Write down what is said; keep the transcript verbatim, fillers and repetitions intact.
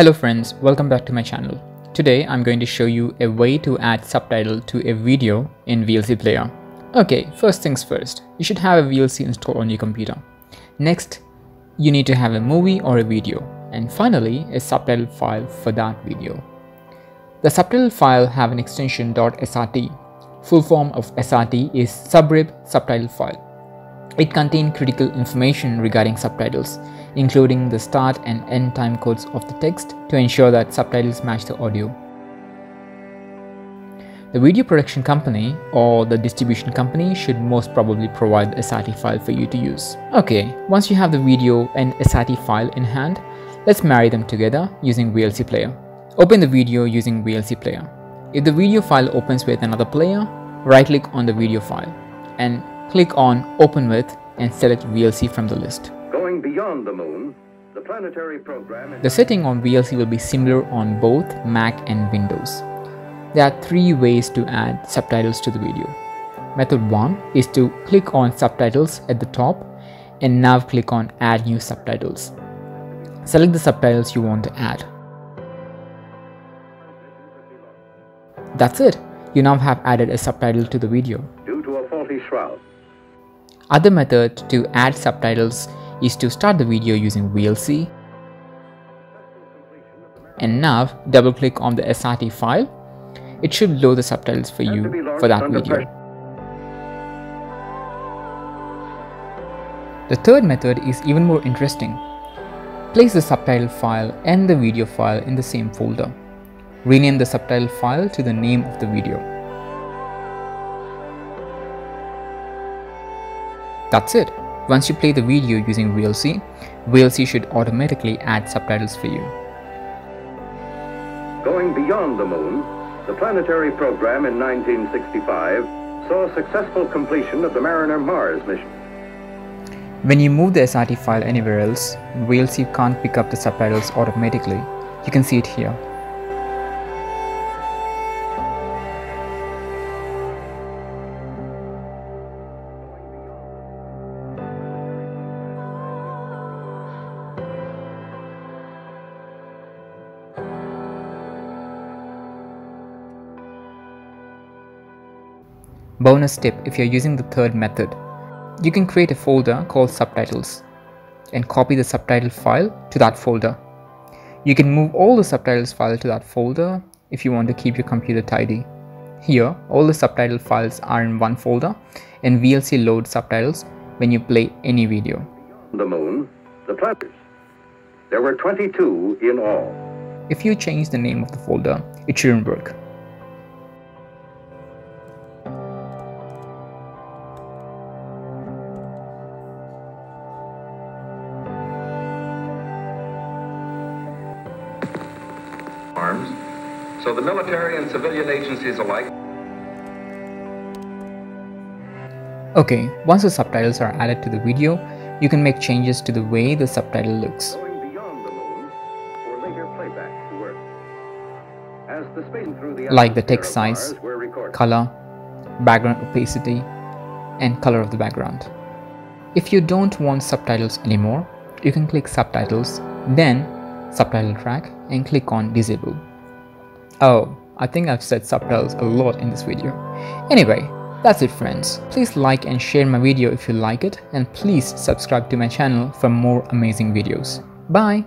Hello friends, welcome back to my channel. Today I'm going to show you a way to add subtitle to a video in V L C Player. Okay, first things first, you should have a V L C installed on your computer. Next, you need to have a movie or a video, and finally a subtitle file for that video. The subtitle file have an extension .S R T. Full form of S R T is Subrip subtitle file. It contains critical information regarding subtitles, including the start and end time codes of the text to ensure that subtitles match the audio. The video production company or the distribution company should most probably provide the S R T file for you to use. Okay, once you have the video and S R T file in hand, let's marry them together using V L C Player. Open the video using V L C Player. If the video file opens with another player, right-click on the video file and click on Open With and select V L C from the list. Going beyond the moon, the planetary program. The setting on V L C will be similar on both Mac and Windows. There are three ways to add subtitles to the video. Method one is to click on Subtitles at the top and now click on Add New Subtitles. Select the subtitles you want to add. That's it. You now have added a subtitle to the video. Due to a faulty shroud. Other method to add subtitles is to start the video using V L C and now double click on the S R T file. It should load the subtitles for you for that video. The third method is even more interesting. Place the subtitle file and the video file in the same folder. Rename the subtitle file to the name of the video. That's it. Once you play the video using V L C, V L C should automatically add subtitles for you. Going beyond the moon, the planetary program in nineteen sixty-five saw successful completion of the Mariner Mars mission. When you move the S R T file anywhere else, V L C can't pick up the subtitles automatically. You can see it here. Bonus tip if you're using the third method. You can create a folder called subtitles and copy the subtitle file to that folder. You can move all the subtitles file to that folder if you want to keep your computer tidy. Here, all the subtitle files are in one folder and V L C loads subtitles when you play any video. The moon, the planetary. There were twenty-two in all. If you change the name of the folder, it shouldn't work. So the military and civilian agencies alike. Okay, once the subtitles are added to the video, you can make changes to the way the subtitle looks. Like the text size, color, background opacity, and color of the background. If you don't want subtitles anymore, you can click Subtitles, then Subtitle Track, and click on Disable. Oh, I think I've said subtitles a lot in this video. Anyway, that's it friends. Please like and share my video if you like it, and please subscribe to my channel for more amazing videos. Bye!